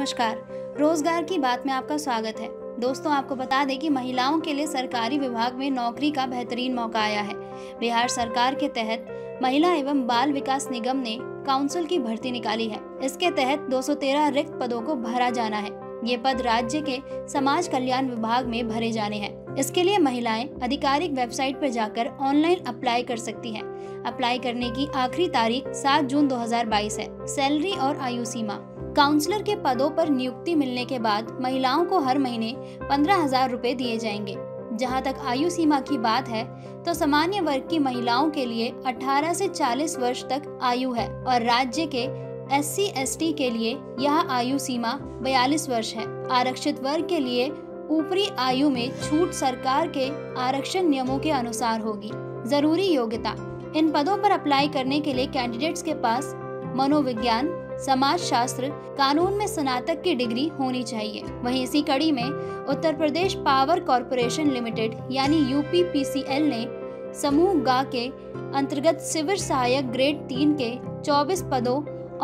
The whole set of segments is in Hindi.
नमस्कार, रोजगार की बात में आपका स्वागत है। दोस्तों, आपको बता दें कि महिलाओं के लिए सरकारी विभाग में नौकरी का बेहतरीन मौका आया है। बिहार सरकार के तहत महिला एवं बाल विकास निगम ने काउंसिल की भर्ती निकाली है। इसके तहत 213 रिक्त पदों को भरा जाना है। ये पद राज्य के समाज कल्याण विभाग में भरे जाने हैं। इसके लिए महिलाएं आधिकारिक वेबसाइट पर जाकर ऑनलाइन अप्लाई कर सकती हैं। अप्लाई करने की आखिरी तारीख 7 जून 2022 है। सैलरी और आयु सीमा। काउंसलर के पदों पर नियुक्ति मिलने के बाद महिलाओं को हर महीने 15,000 रुपए दिए जाएंगे। जहां तक आयु सीमा की बात है तो सामान्य वर्ग की महिलाओं के लिए 18 से 40 वर्ष तक आयु है और राज्य के SC/ST के लिए यह आयु सीमा 42 वर्ष है। आरक्षित वर्ग के लिए ऊपरी आयु में छूट सरकार के आरक्षण नियमों के अनुसार होगी। जरूरी योग्यता। इन पदों पर अप्लाई करने के लिए कैंडिडेट्स के पास मनोविज्ञान, समाजशास्त्र, कानून में स्नातक की डिग्री होनी चाहिए। वहीं इसी कड़ी में Uttar Pradesh power corporation limited यानी UPPCL ने समूह गा के अंतर्गत सिविल सहायक ग्रेड 3 के 24 पदों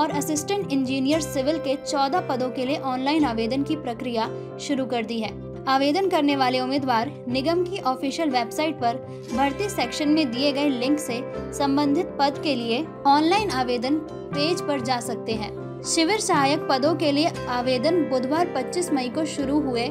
और असिस्टेंट इंजीनियर सिविल के 14 पदों के लिए ऑनलाइन आवेदन की प्रक्रिया शुरू कर दी है। आवेदन करने वाले उम्मीदवार निगम की ऑफिशियल वेबसाइट पर भर्ती सेक्शन में दिए गए लिंक से संबंधित पद के लिए ऑनलाइन आवेदन पेज पर जा सकते हैं। शिविर सहायक पदों के लिए आवेदन बुधवार 25 मई को शुरू हुए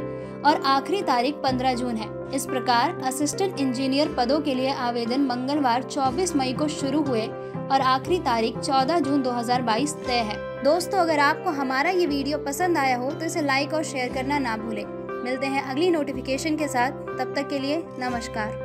और आखिरी तारीख 15 जून है। इस प्रकार असिस्टेंट इंजीनियर पदों के लिए आवेदन मंगलवार 24 मई को शुरू हुए और आखिरी तारीख 14 जून 2022 तय है। दोस्तों, अगर आपको हमारा ये वीडियो पसंद आया हो तो इसे लाइक और शेयर करना ना भूलें। मिलते हैं अगली नोटिफिकेशन के साथ, तब तक के लिए नमस्कार।